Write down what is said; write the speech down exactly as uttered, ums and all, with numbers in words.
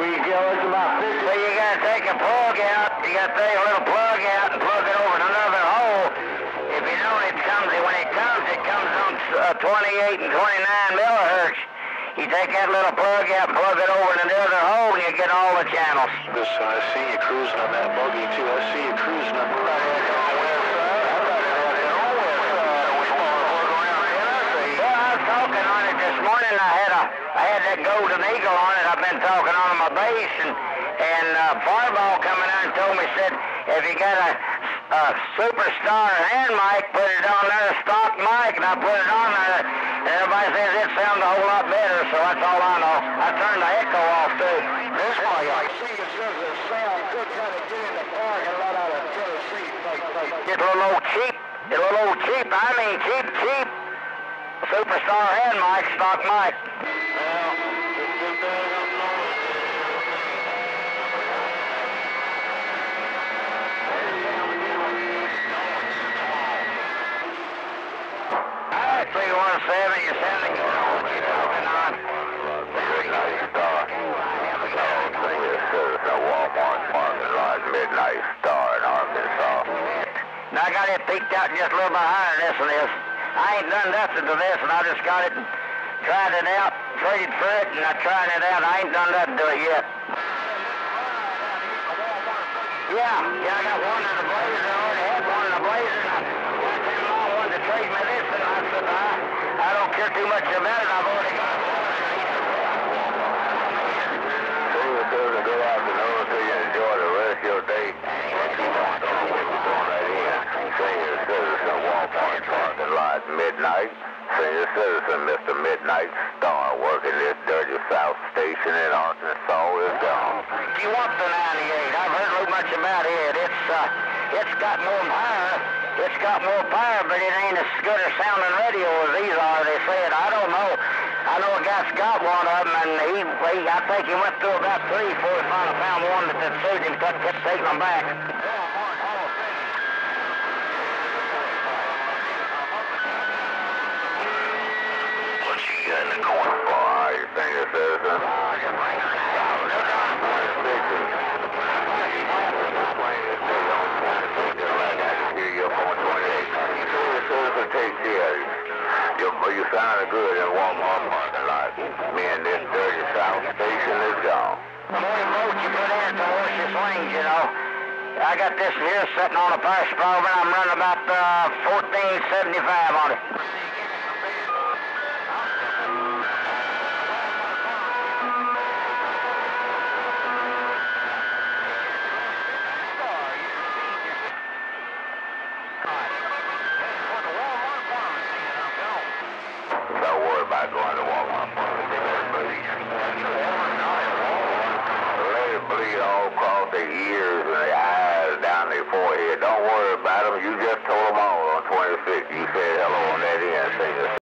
we go, it's about fifty. So you gotta take a plug out, you gotta take a little plug out and plug it over in another hole. If you know it comes, when it comes, it comes on twenty-eight and twenty-nine millihertz. You take that little plug out and plug it over in another hole and you get all the channels. Listen, I see you cruising on that buggy too. I see you cruising on the right hand on the west side. I thought it had it on the west side. We want to work around the other side. Well, I was talking on it this morning. I had a, I had that golden eagle on it. I've been talking on my bass, and and uh, Farball coming out and told me, said, if you got a, a Superstar hand mic, put it on there, a stock mic, and I put it on there, and everybody says it sounds a whole lot better, so that's all I know. I turned the echo off, too. This one, I see it's just a sound good kind of get in the parking lot out of Tennessee. It's a little old cheap, a little old cheap, I mean cheap, cheap, Superstar hand mic, stock mic. three one seven, you're sending it on. You're talking on Midnight Star. Known for your service at Walmart parking lot, Midnight Star in Arkansas. Now I got it peeked out just a little bit higher than this and this. I ain't done nothing to this, and I just got it and tried it out, traded for it, and I tried it out. I ain't done nothing to it yet. Yeah, yeah, I got one in the blazer. I already had one in the blazer. I don't care too much about it. I've already got it. See you soon. Good afternoon to you. Enjoy the rest of your day. What you want to do when you're going right in. Say your citizen, Walmart parking lot, midnight. Say your citizen, Mister Midnight Star, working this dirty South Station in Arkansas is gone. If you want the ninety-eight, I've heard so much about it. It's, uh, it's got more power. It's got more power, but it ain't as good a sounding radio as these are, they say it. I don't know. I know a guy's got one of them, and he, he I think he went through about three before he finally found one that that suited him, cut, kept taking them back. What you got in the corner for? All right, thank you, citizen. You sounded good in Walmart parking lot. Me and this dirty South Station is gone. The more boat you put in, the worse your swings, you know. I got this here sitting on a power sprawl, and I'm running about uh, fourteen seventy-five on it. Going to Walmart. Let it bleed all across the ears.